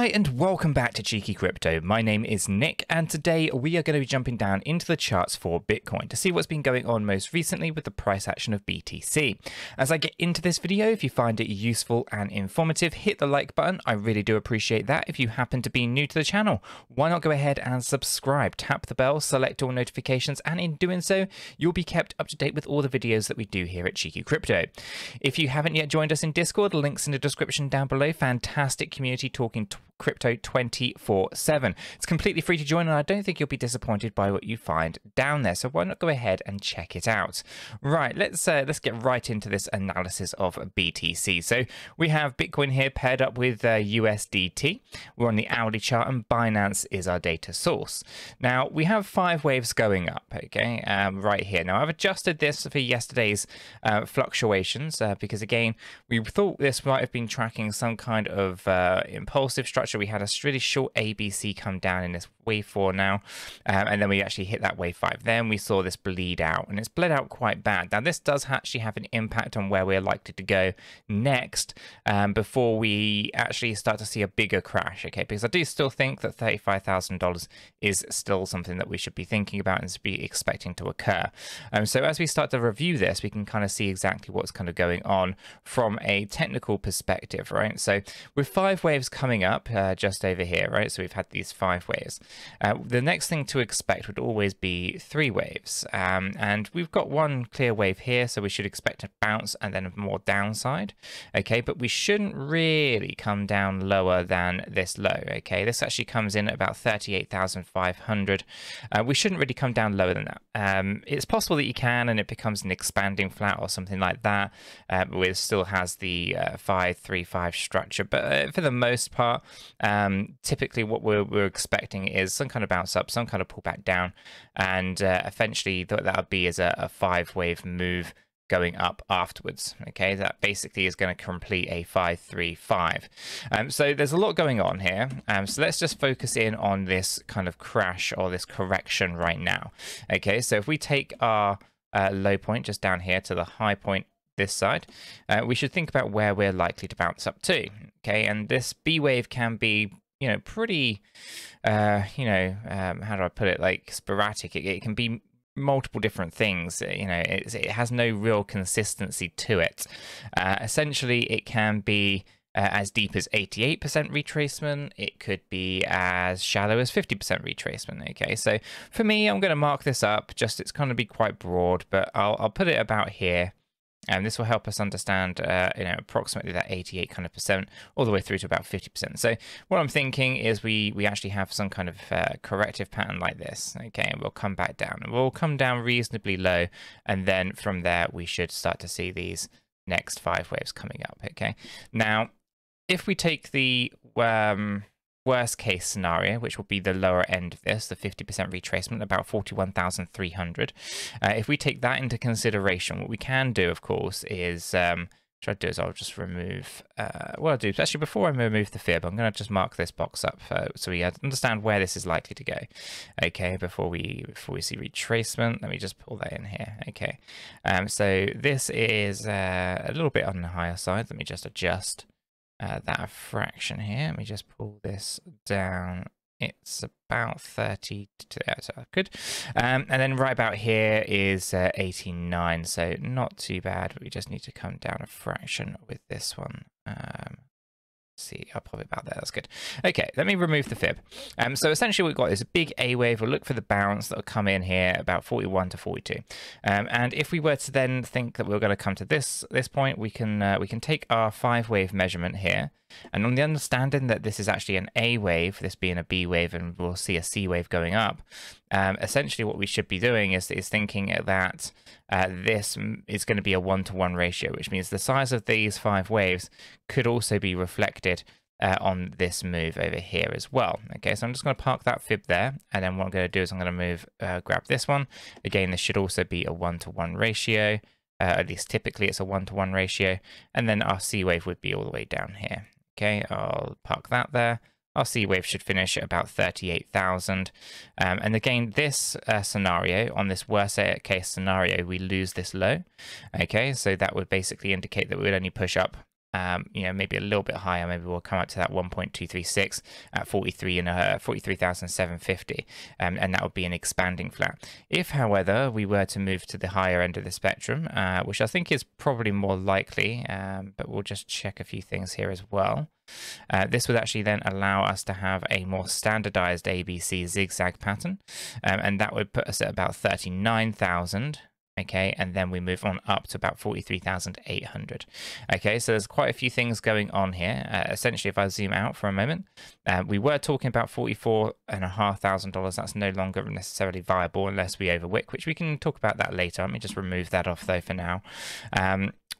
Hi and welcome back to Cheeky Crypto. My name is Nick and today we are going to be jumping down into the charts for Bitcoin to see what's been going on most recently with the price action of BTC. As I get into this video, if you find it useful and informative, hit the like button. I really do appreciate that. If you happen to be new to the channel, why not go ahead and subscribe, tap the bell, select all notifications, and in doing so, you'll be kept up to date with all the videos that we do here at Cheeky Crypto. If you haven't yet joined us in Discord, links in the description down below. Fantastic community talking crypto 24/7. It's completely free to join and I don't think you'll be disappointed by what you find down there, so why not go ahead and check it out. Right, let's get right into this analysis of BTC. So we have Bitcoin here paired up with USDT. We're on the hourly chart and Binance is our data source. Now we have 5 waves going up, okay, right here. Now I've adjusted this for yesterday's fluctuations because again we thought this might have been tracking some kind of impulsive structure. We had a really short ABC come down in this wave 4 now, and then we actually hit that wave 5. Then we saw this bleed out, and it's bled out quite bad. Now this does actually have an impact on where we're likely to go next before we actually start to see a bigger crash, okay? Because I do still think that $35,000 is still something that we should be thinking about and be expecting to occur. So as we start to review this, we can kind of see exactly what's kind of going on from a technical perspective, right? So with 5 waves coming up just over here, right? So we've had these 5 waves. The next thing to expect would always be 3 waves. And we've got one clear wave here, so we should expect a bounce and then more downside. Okay, but we shouldn't really come down lower than this low. Okay, this actually comes in at about 38,500. We shouldn't really come down lower than that. It's possible that you can, and it becomes an expanding flat or something like that, which still has the 5-3-5 structure. But for the most part, typically what we're expecting is some kind of bounce up, some kind of pullback down, and eventually that'll be as a 5-wave move going up afterwards. Okay, that basically is going to complete a 5-3-5. So there's a lot going on here. So let's just focus in on this kind of crash or this correction right now. Okay, so if we take our low point just down here to the high point this side, we should think about where we're likely to bounce up to. Okay, and this B wave can be, you know, pretty, how do I put it? Like sporadic. It can be multiple different things. You know, it has no real consistency to it. Essentially, it can be as deep as 88% retracement. It could be as shallow as 50% retracement. Okay, so for me, I'm going to mark this up. Just it's going to be quite broad, but I'll put it about here. And this will help us understand, approximately that 88 kind of percent all the way through to about 50%. So what I'm thinking is we actually have some kind of corrective pattern like this. Okay, and we'll come back down. We'll come down reasonably low, and then from there we should start to see these next 5 waves coming up. Okay, now if we take the worst case scenario, which will be the lower end of this, the 50% retracement, about 41,300. If we take that into consideration, what we can do, of course, is I'll just remove, actually, before I remove the fib, I'm going to just mark this box up so we understand where this is likely to go. Okay, before we see retracement, let me just pull that in here. Okay, so this is a little bit on the higher side. Let me just adjust that a fraction here. Let me just pull this down. It's about 30 to the outside. Good. And then right about here is 89, so not too bad. We just need to come down a fraction with this one. See, I'll pop it back there. That's good. Okay, let me remove the fib. So essentially we've got this big A wave. We'll look for the bounce that'll come in here about 41 to 42. And if we were to then think that we're going to come to this point, we can take our 5-wave measurement here, and on the understanding that this is actually an A wave, this being a B wave, and we'll see a C wave going up. Essentially what we should be doing is thinking that this is going to be a 1-to-1 ratio, which means the size of these 5 waves could also be reflected on this move over here as well. Okay, so I'm just going to park that fib there, and then what I'm going to do is I'm going to move, grab this one. Again, this should also be a 1-to-1 ratio, at least typically it's a 1-to-1 ratio, and then our C wave would be all the way down here. Okay, I'll park that there. Our C wave should finish at about 38,000. And again, this scenario, on this worst case scenario, we lose this low. Okay, so that would basically indicate that we would only push up you know, maybe a little bit higher. Maybe we'll come up to that 1.236 at 43,750, and that would be an expanding flat. If, however, we were to move to the higher end of the spectrum, which I think is probably more likely, but we'll just check a few things here as well. This would actually then allow us to have a more standardized ABC zigzag pattern, and that would put us at about 39,000. Okay, and then we move on up to about 43,800. Okay, so there's quite a few things going on here. Essentially, if I zoom out for a moment, we were talking about $44,500. That's no longer necessarily viable unless we overwick, which we can talk about that later. Let me just remove that off though for now.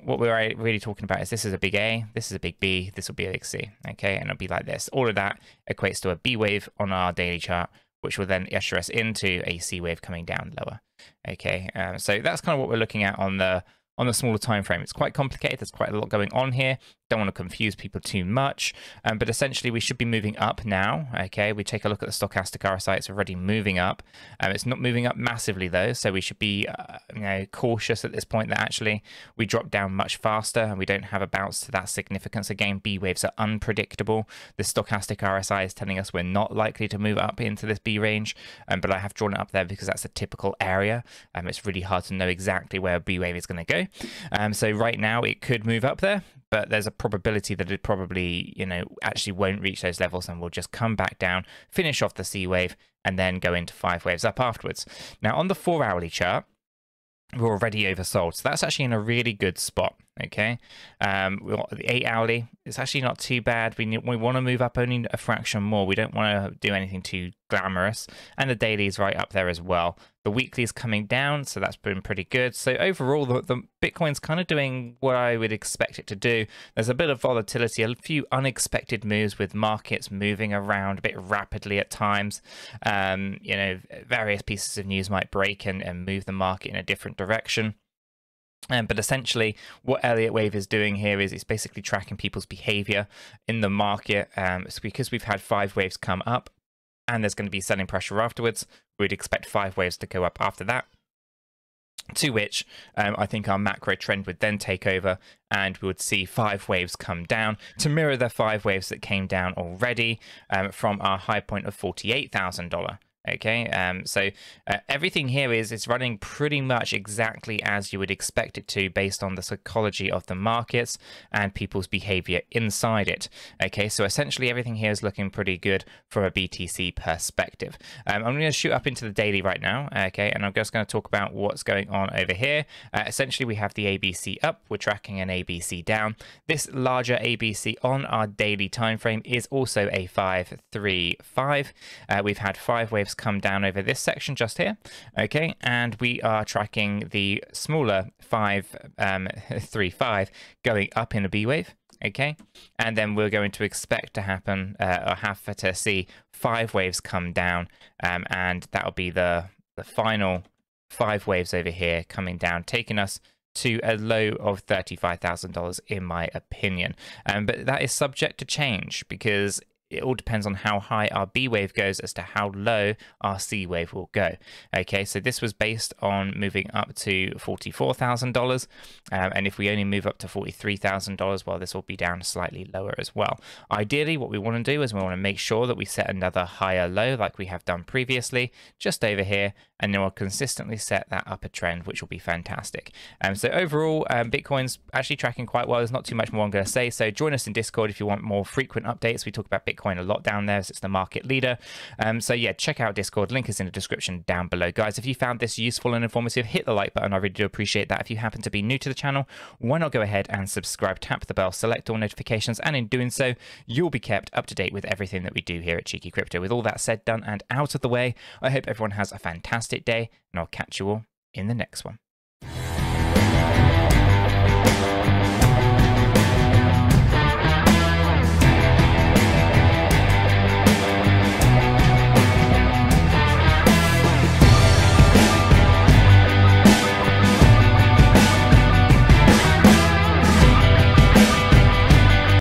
What we're really talking about is this is a big A, this is a big B, this will be a big C. Okay, and it'll be like this. All of that equates to a B wave on our daily chart, which will then usher us into a C wave coming down lower. Okay, so that's kind of what we're looking at on the smaller time frame. It's quite complicated. There's quite a lot going on here. Don't want to confuse people too much, but essentially we should be moving up now. Okay, we take a look at the stochastic RSI. It's already moving up. It's not moving up massively though, so we should be you know, cautious at this point that actually we drop down much faster and we don't have a bounce to that significance. Again, B waves are unpredictable. The stochastic RSI is telling us we're not likely to move up into this B range, but I have drawn it up there because that's a typical area. It's really hard to know exactly where a B wave is going to go. So right now it could move up there, but there's a probability that it probably, you know, actually won't reach those levels and will just come back down, finish off the C wave, and then go into five waves up afterwards. Now, on the 4-hourly chart, we're already oversold, so that's actually in a really good spot. Okay, the 8-hourly, it's actually not too bad. We want to move up only a fraction more. We don't want to do anything too glamorous, and the daily is right up there as well. The weekly is coming down, so that's been pretty good. So overall, the Bitcoin's kind of doing what I would expect it to do. There's a bit of volatility, a few unexpected moves with markets moving around a bit rapidly at times. You know, various pieces of news might break and move the market in a different direction. But essentially, what Elliott Wave is doing here is it's basically tracking people's behavior in the market. It's because we've had five waves come up and there's going to be selling pressure afterwards. We'd expect five waves to go up after that, to which I think our macro trend would then take over and we would see five waves come down to mirror the five waves that came down already from our high point of $48,000. Okay, so everything here is running pretty much exactly as you would expect it to based on the psychology of the markets and people's behavior inside it. Okay, so essentially everything here is looking pretty good from a BTC perspective. I'm going to shoot up into the daily right now, okay, and I'm just going to talk about what's going on over here. Essentially, we have the ABC up, we're tracking an ABC down. This larger ABC on our daily time frame is also a 5-3-5. We've had five waves come down over this section just here, okay, and we are tracking the smaller 5-3-5 going up in a B wave, okay, and then we're going to expect to happen or have to see five waves come down, and that'll be the final five waves over here coming down, taking us to a low of $35,000 in my opinion. But that is subject to change because it all depends on how high our B wave goes as to how low our C wave will go. Okay, so this was based on moving up to $44,000. And if we only move up to $43,000, well, this will be down slightly lower as well. Ideally, what we want to do is we want to make sure that we set another higher low like we have done previously, just over here, and then we'll consistently set that upper trend, which will be fantastic. So overall, Bitcoin's actually tracking quite well. There's not too much more I'm going to say. So join us in Discord if you want more frequent updates. We talk about Bitcoin a lot down there, as it's the market leader. So yeah, check out Discord. Link is in the description down below. Guys, if you found this useful and informative, hit the like button. I really do appreciate that. If you happen to be new to the channel, why not go ahead and subscribe, tap the bell, select all notifications, and in doing so, you'll be kept up to date with everything that we do here at Cheeky Crypto. With all that said, done, and out of the way, I hope everyone has a fantastic day, and I'll catch you all in the next one.